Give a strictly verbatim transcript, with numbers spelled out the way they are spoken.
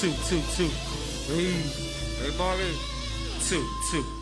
Two, two, two. Hey, hey, Marley. Two, two.